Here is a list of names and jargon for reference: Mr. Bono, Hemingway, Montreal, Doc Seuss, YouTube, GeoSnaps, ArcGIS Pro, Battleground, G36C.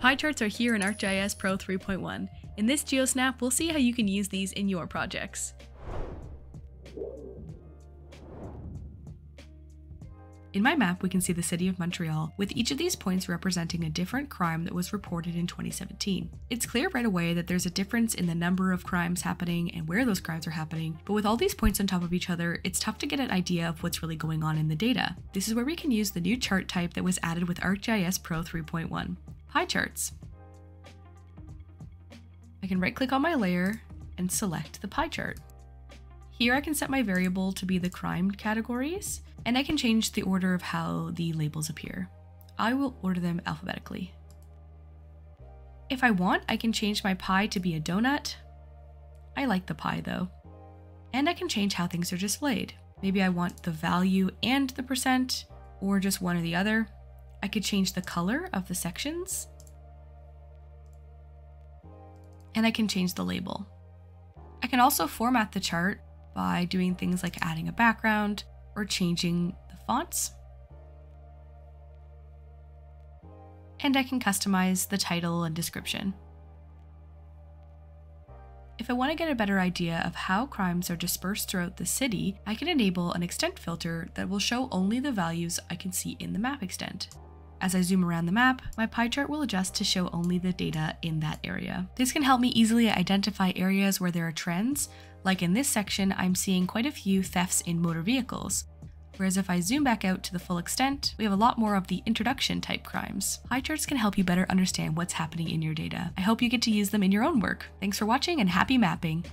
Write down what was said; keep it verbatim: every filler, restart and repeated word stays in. Pie charts are here in ArcGIS Pro three point one. In this GeoSnap, we'll see how you can use these in your projects. In my map, we can see the city of Montreal, with each of these points representing a different crime that was reported in twenty seventeen. It's clear right away that there's a difference in the number of crimes happening and where those crimes are happening, but with all these points on top of each other, it's tough to get an idea of what's really going on in the data. This is where we can use the new chart type that was added with ArcGIS Pro three point one, pie charts. I can right-click on my layer and select the pie chart. Here I can set my variable to be the crime categories, and I can change the order of how the labels appear. I will order them alphabetically. If I want, I can change my pie to be a donut. I like the pie though. And I can change how things are displayed. Maybe I want the value and the percent, or just one or the other. I could change the color of the sections. And I can change the label. I can also format the chart by doing things like adding a background or changing the fonts. And I can customize the title and description. If I want to get a better idea of how crimes are dispersed throughout the city, I can enable an extent filter that will show only the values I can see in the map extent. As I zoom around the map, my pie chart will adjust to show only the data in that area. This can help me easily identify areas where there are trends. Like in this section, I'm seeing quite a few thefts in motor vehicles. Whereas if I zoom back out to the full extent, we have a lot more of the introduction type crimes. Pie charts can help you better understand what's happening in your data. I hope you get to use them in your own work. Thanks for watching and happy mapping!